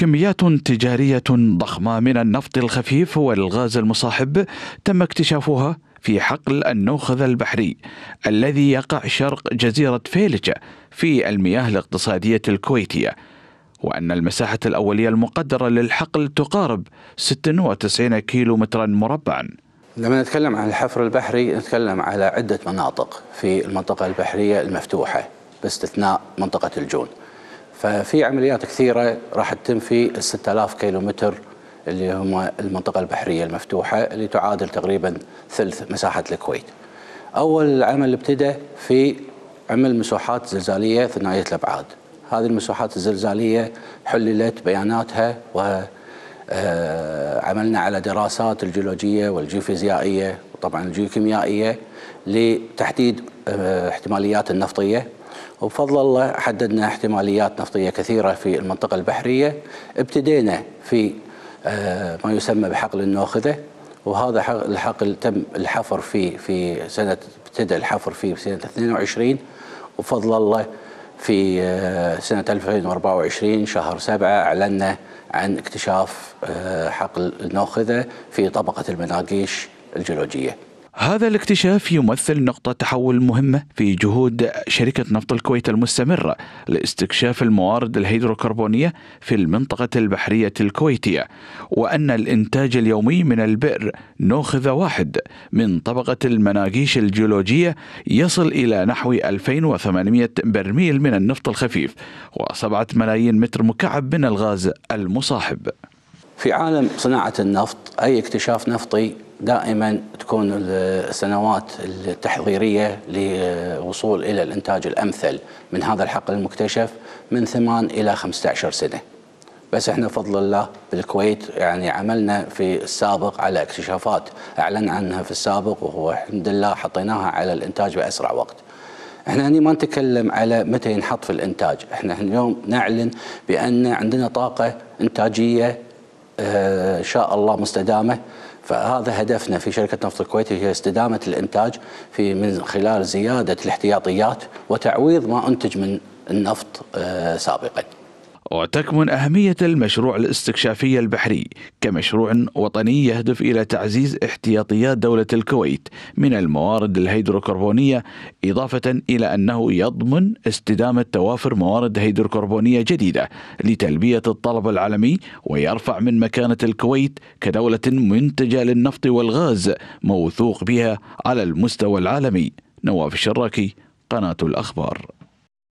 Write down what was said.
كميات تجارية ضخمة من النفط الخفيف والغاز المصاحب تم اكتشافها في حقل النوخذة البحري الذي يقع شرق جزيرة فيلجة في المياه الاقتصادية الكويتية، وأن المساحة الأولية المقدرة للحقل تقارب 96 كيلو مترا مربعا. لما نتكلم عن الحفر البحري نتكلم على عدة مناطق في المنطقة البحرية المفتوحة باستثناء منطقة الجون، ففي عمليات كثيرة راح تتم في ال 6000 كيلو متر اللي هم المنطقة البحرية المفتوحة اللي تعادل تقريبا ثلث مساحة الكويت. أول عمل ابتدى في عمل مساحات زلزالية ثنائية الأبعاد. هذه المساحات الزلزالية حللت بياناتها وعملنا على دراسات الجيولوجية والجيوفيزيائية وطبعا الجيوكيميائية لتحديد احتماليات النفطية، وبفضل الله حددنا احتماليات نفطية كثيرة في المنطقة البحرية. ابتدينا في ما يسمى بحقل النوخذة، وهذا الحقل تم الحفر فيه في سنة ابتدى الحفر فيه في سنة 22، وبفضل الله في سنة 2024 شهر 7 أعلنا عن اكتشاف حقل النوخذة في طبقة المناقيش الجيولوجية. هذا الاكتشاف يمثل نقطة تحول مهمة في جهود شركة نفط الكويت المستمرة لاستكشاف الموارد الهيدروكربونية في المنطقة البحرية الكويتية، وأن الإنتاج اليومي من البئر نوخذة واحد من طبقة المناقيش الجيولوجية يصل إلى نحو 2800 برميل من النفط الخفيف و7 ملايين متر مكعب من الغاز المصاحب. في عالم صناعة النفط أي اكتشاف نفطي دائما تكون السنوات التحضيرية لوصول إلى الإنتاج الأمثل من هذا الحقل المكتشف من 8 إلى 15 سنة، بس احنا بفضل الله بالكويت يعني عملنا في السابق على اكتشافات أعلن عنها في السابق وهو الحمد لله حطيناها على الإنتاج بأسرع وقت. احنا هنا ما نتكلم على متى ينحط في الإنتاج، احنا اليوم نعلن بأن عندنا طاقة إنتاجية إن شاء الله مستدامة، فهذا هدفنا في شركة نفط الكويت هي استدامة الإنتاج في من خلال زيادة الاحتياطيات وتعويض ما أنتج من النفط سابقا. وتكمن أهمية المشروع الاستكشافي البحري كمشروع وطني يهدف إلى تعزيز احتياطيات دولة الكويت من الموارد الهيدروكربونية، إضافة إلى أنه يضمن استدامة توافر موارد هيدروكربونية جديدة لتلبية الطلب العالمي ويرفع من مكانة الكويت كدولة منتجة للنفط والغاز موثوق بها على المستوى العالمي. نواف الشراكي، قناة الأخبار.